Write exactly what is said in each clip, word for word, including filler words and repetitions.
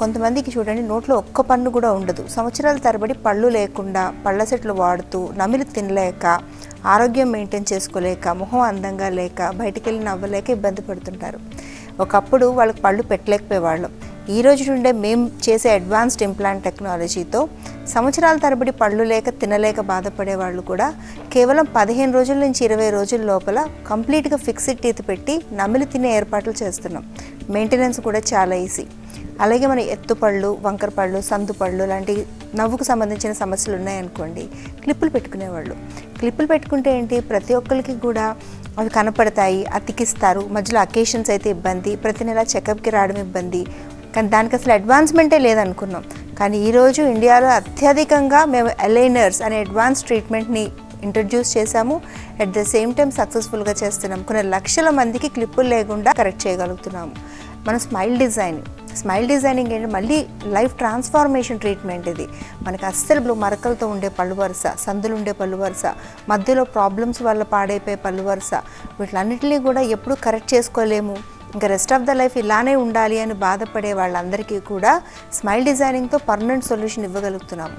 కొంతమందికి చూడండి నోట్లో ఒక్క పన్ను కూడా ఉండదు. సంవత్సరాల తరబడి పళ్ళు లేకుండా పళ్ళ సెట్లు వాడుతూ నమిలి తినలేక ఆరోగ్యం మెయింటైన్ చేసుకోలేక ముఖం అందంగా లేక బయటికి వెళ్ళి నవ్వలేక ఇబ్బంది పడుతుంటారు. ఒకప్పుడు వాళ్ళకి పళ్ళు పెట్టలేకపోయేవాళ్ళు. ఈ రోజు నుండే మేము చేసే అడ్వాన్స్డ్ ఇంప్లాంట్ టెక్నాలజీతో సంవత్సరాల తరబడి పళ్ళు లేక తినలేక బాధపడే వాళ్ళు కూడా కేవలం పదిహేను రోజుల నుంచి ఇరవై రోజుల లోపల కంప్లీట్గా ఫిక్స్డ్ టీత్ పెట్టి నమిలి తినే ఏర్పాట్లు చేస్తున్నాం. మెయింటెనెన్స్ కూడా చాలా ఈజీ. అలాగే మన ఎత్తుపళ్ళు వంకరపళ్ళు సందుపళ్ళు లాంటి నవ్వుకు సంబంధించిన సమస్యలు ఉన్నాయనుకోండి, క్లిప్పులు పెట్టుకునేవాళ్ళు. క్లిప్పులు పెట్టుకుంటే ఏంటి, ప్రతి ఒక్కరికి కూడా అవి కనపడతాయి, అతికిస్తారు. మధ్యలో అకేషన్స్ అయితే ఇబ్బంది, ప్రతి నెల చెకప్కి రావడం ఇబ్బంది. కానీ దానికి అసలు అడ్వాన్స్మెంటే లేదనుకున్నాం. కానీ ఈరోజు ఇండియాలో అత్యధికంగా మేము అలైనర్స్ అనే అడ్వాన్స్ ట్రీట్మెంట్ని ఇంట్రడ్యూస్ చేశాము. అట్ ద సేమ్ టైం సక్సెస్ఫుల్గా చేస్తున్నాం. కొన్ని లక్షల మందికి క్లిప్పులు లేకుండా కరెక్ట్ చేయగలుగుతున్నాము. మన స్మైల్ డిజైన్ స్మైల్ డిజైనింగ్ ఏంటి, మళ్ళీ లైఫ్ ట్రాన్స్ఫార్మేషన్ ట్రీట్మెంట్ ఇది. మనకు అస్సలు మరకలతో ఉండే పళ్ళు వరుస, సందులు ఉండే పళ్ళు వరుస, మధ్యలో ప్రాబ్లమ్స్ వల్ల పాడైపోయే పళ్ళు వరుస, వీటిలన్నింటినీ కూడా ఎప్పుడూ కరెక్ట్ చేసుకోలేము. ఇంకా రెస్ట్ ఆఫ్ ద లైఫ్ ఇలానే ఉండాలి అని బాధపడే వాళ్ళందరికీ కూడా స్మైల్ డిజైనింగ్తో పర్మనెంట్ సొల్యూషన్ ఇవ్వగలుగుతున్నాము.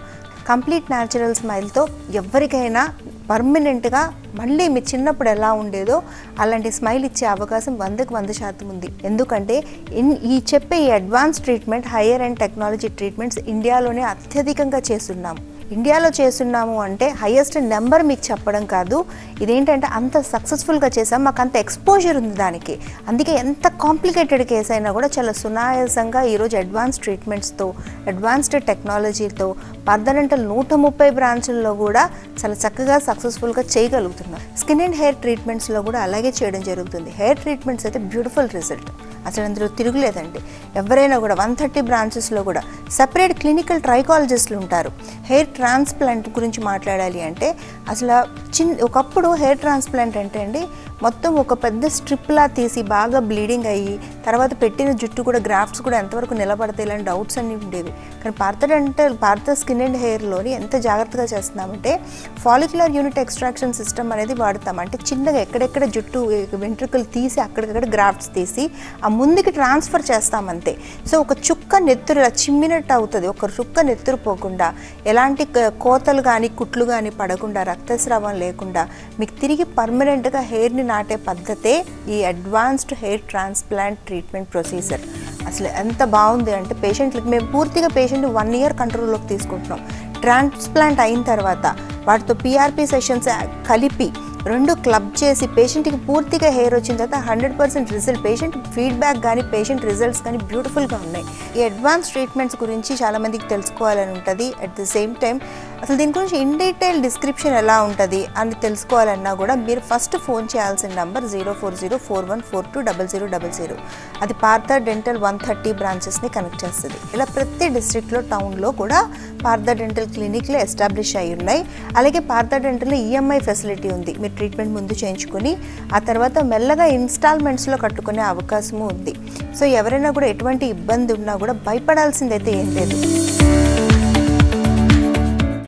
కంప్లీట్ న్యాచురల్ స్మైల్తో ఎవరికైనా పర్మనెంట్గా మళ్ళీ మీ చిన్నప్పుడు ఎలా ఉండేదో అలాంటి స్మైల్ ఇచ్చే అవకాశం వందకు వంద శాతం ఉంది. ఎందుకంటే ఇన్ ఈ చెప్పే ఈ advance treatment higher and technology treatments ఇండియాలోనే అత్యధికంగా చేస్తున్నాము. ఇండియాలో చేస్తున్నాము అంటే హయ్యెస్ట్ నెంబర్ మీకు చెప్పడం కాదు, ఇదేంటంటే అంత సక్సెస్ఫుల్గా చేసాం, మాకు అంత ఎక్స్పోజర్ ఉంది దానికి. అందుకే ఎంత కాంప్లికేటెడ్ కేసు అయినా కూడా చాలా సునాయాసంగా ఈరోజు అడ్వాన్స్ ట్రీట్మెంట్స్తో అడ్వాన్స్డ్ టెక్నాలజీతో పర్దనంటే నూట ముప్పై బ్రాంచుల్లో కూడా చాలా చక్కగా సక్సెస్ఫుల్గా చేయగలుగుతున్నాం. స్కిన్ అండ్ హెయిర్ ట్రీట్మెంట్స్లో కూడా అలాగే చేయడం జరుగుతుంది. హెయిర్ ట్రీట్మెంట్స్ అయితే బ్యూటిఫుల్ రిజల్ట్, అసలు అందులో తిరుగులేదండి. ఎవరైనా కూడా వన్ థర్టీ బ్రాంచెస్లో కూడా సపరేట్ క్లినికల్ ట్రైకాలజిస్టులు ఉంటారు. హెయిర్ ట్రాన్స్ప్లాంట్ గురించి మాట్లాడాలి అంటే అసలు చిన్న ఒకప్పుడు హెయిర్ ట్రాన్స్ప్లాంట్ అంటే అండి మొత్తం ఒక పెద్ద స్ట్రిప్లా తీసి బాగా బ్లీడింగ్ అయ్యి తర్వాత పెట్టిన జుట్టు కూడా గ్రాఫ్ట్స్ కూడా ఎంతవరకు నిలబడతాయి ఇలాంటి డౌట్స్ అన్నీ ఉండేవి. కానీ Partha dental Partha skin and హెయిర్లోని ఎంత జాగ్రత్తగా చేస్తున్నామంటే ఫాలిక్యులర్ యూనిట్ ఎక్స్ట్రాక్షన్ సిస్టమ్ అనేది వాడతాం. అంటే చిన్నగా ఎక్కడెక్కడ జుట్టు వెంట్రుకలు తీసి అక్కడికక్కడ గ్రాఫ్ట్స్ తీసి ఆ ముందుకి ట్రాన్స్ఫర్ చేస్తామంతే. సో ఒక చుక్క నెత్తురు ఇలా చిమ్మినట్టు అవుతుంది. ఒక చుక్క నెత్తురు పోకుండా ఎలాంటి కోతలు కానీ కుట్లు కానీ పడకుండా రక్తస్రావం లేకుండా మీకు తిరిగి పర్మనెంట్గా హెయిర్ని నాటే పద్ధతే ఈ advanced hair transplant treatment procedure. అసలు ఎంత బాగుంది అంటే పేషెంట్లకి మేము పూర్తిగా పేషెంట్ని వన్ ఇయర్ కంట్రోల్లోకి తీసుకుంటున్నాం. ట్రాన్స్ప్లాంట్ అయిన తర్వాత వాటితో పీఆర్పీ సెషన్స్ కలిపి రెండు క్లబ్ చేసి పేషెంట్కి పూర్తిగా హెయిర్ వచ్చిన తర్వాత hundred percent result patient feedback కానీ పేషెంట్ రిజల్ట్స్ కానీ బ్యూటిఫుల్గా ఉన్నాయి. ఈ అడ్వాన్స్ ట్రీట్మెంట్స్ గురించి చాలామందికి తెలుసుకోవాలని ఉంటుంది. అట్ ద సేమ్ టైం అసలు దీని గురించి ఇన్ డీటెయిల్ డిస్క్రిప్షన్ ఎలా ఉంటుంది అని తెలుసుకోవాలన్నా కూడా మీరు ఫస్ట్ ఫోన్ చేయాల్సిన number zero four zero four one four two double zero double zero అది పార్థ డెంటల్ వన్ థర్టీ బ్రాంచెస్ని కనెక్ట్ చేస్తుంది. ఇలా ప్రతి డిస్ట్రిక్ట్లో టౌన్లో కూడా పార్థ డెంటల్ క్లినిక్లు ఎస్టాబ్లిష్ అయి ఉన్నాయి. అలాగే పార్థ డెంటల్లో ఈఎంఐ ఫెసిలిటీ ఉంది. ట్రీట్మెంట్ ముందు చేయించుకొని ఆ తర్వాత మెల్లగా ఇన్స్టాల్మెంట్స్లో కట్టుకునే అవకాశము ఉంది. సో ఎవరైనా కూడా ఎటువంటి ఇబ్బంది ఉన్నా కూడా భయపడాల్సిందైతే ఏం లేదు.